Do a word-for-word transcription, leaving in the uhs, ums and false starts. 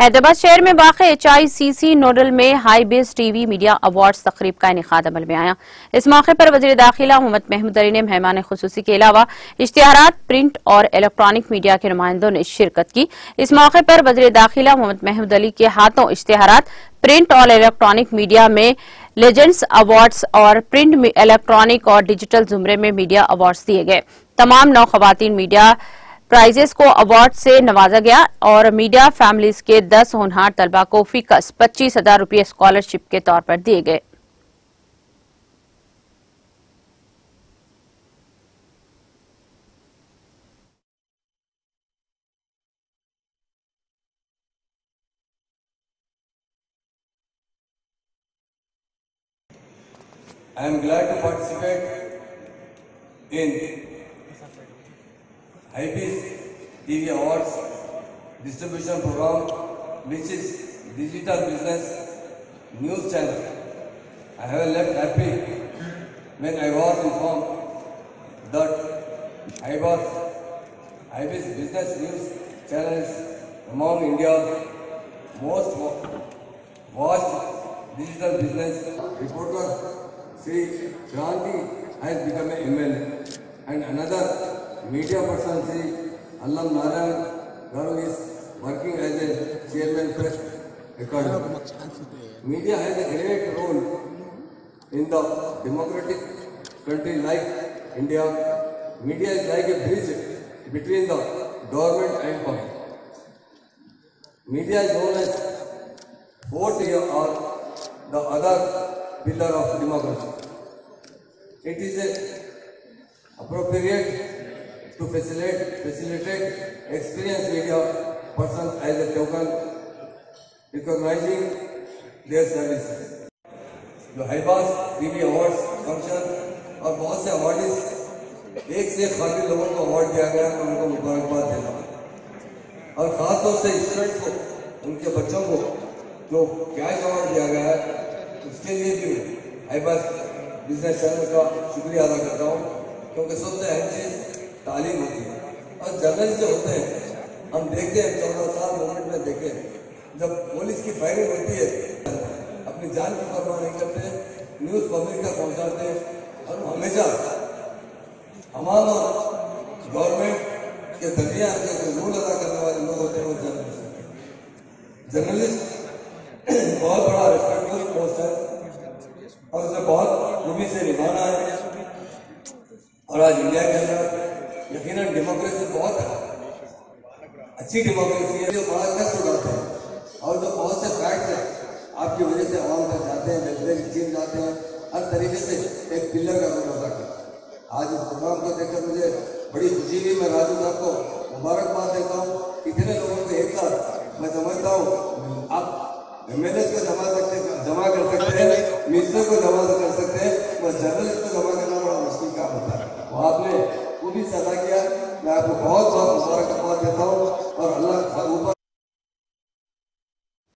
हैदराबाद शहर में वाक़े H I C C nodal में I B S TV media award तकरीब का इनेकाद अमल में आया। इस मौके पर वज़ीर दाखिला मोहम्मद महमूद अली ने मेहमान खुसूसी के अलावा इश्तिहारात, प्रिंट और इलेक्ट्रॉनिक मीडिया के नुमाइंदों ने शिरकत की। इस मौके पर वज़ीर दाखिला मोहम्मद महमूद अली के हाथों इश्तिहारात, प्रिंट और इलेक्ट्रॉनिक मीडिया में लेजेंड्स अवार्ड्स और प्रिंट, इलेक्ट्रॉनिक और डिजिटल जुमरे में मीडिया अवार्ड्स दिए गए। तमाम नौ खवातीन मीडिया प्राइजेस को अवार्ड से नवाजा गया और मीडिया फैमिलीज के दस होनहार तलबा को फीकस पच्चीस हजार रूपये स्कॉलरशिप के तौर पर दिए गए। I am glad to participate in I B S T V Awards distribution program, which is digital business news channel. I have left happy when I was informed that I B S business news channel is among India's most watched digital business reporter. Sri Kranti has become an M L A, and another media person Sri Narendra Garwais working as a chairman press academy. Media has a great role in the democratic country like India. Media is like a bridge between the government and public. Media is known as fourth pillar or the other pillar of democracy. It is appropriate to facilitate, facilitate experienced media persons as a token, recognizing their services. जो Hyderabad TV awards function और बहुत से award एक से खातिर लोगों को award दिया गया, तो उनको मुबारकबाद देना और खासतौर से स्टूडेंट्स को, उनके बच्चों को जो कैश अवार्ड दिया गया है, उसके लिए भी हैदराबाद बिजनेस चैनल का शुक्रिया अदा करता हूँ, क्योंकि सबसे अहम चीज़ तालीम होती है। और जर्नलिस्ट जो होते हैं, हम देखते हैं चौदह साल मोमेंट में देखे जब पुलिस की फायरिंग होती है, अपनी जान की परवाह नहीं करते, न्यूज़ पब्लिक तक पहुंचाते हैं और हमेशा हमारा गवर्नमेंट के दरिया के रूल अदा करने वाले लोग होते हैं वो जर्नलिस्ट। जर्नलिस्ट बहुत बड़ा रिस्पेक्टेबल पोस्ट है और उसे बहुत खूबी से निभाना है। और आज इंडिया के अंदर यकीनन डेमोक्रेसी बहुत अच्छी डेमोक्रेसी है, जो बड़ा कष्ट उठाता है और जो बहुत से फैक्ट्स हैं आपकी वजह से आवाम तक जाते हैं, वेलफेयर की चीज जाते हैं, हर तरीके से एक पिलर का रोल अदा करता है। आज इस प्रोग्राम को देखकर मुझे बड़ी खुशी हुई। मैं राजू साहब को मुबारकबाद देता हूँ, इतने लोगों को एक साथ मैं समझता हूँ आप एम एल एस को जमा सकते जमा कर सकते हैं, मिनिस्टर को जमा कर सकते हैं, बस जर्नलिस्ट को जमा करना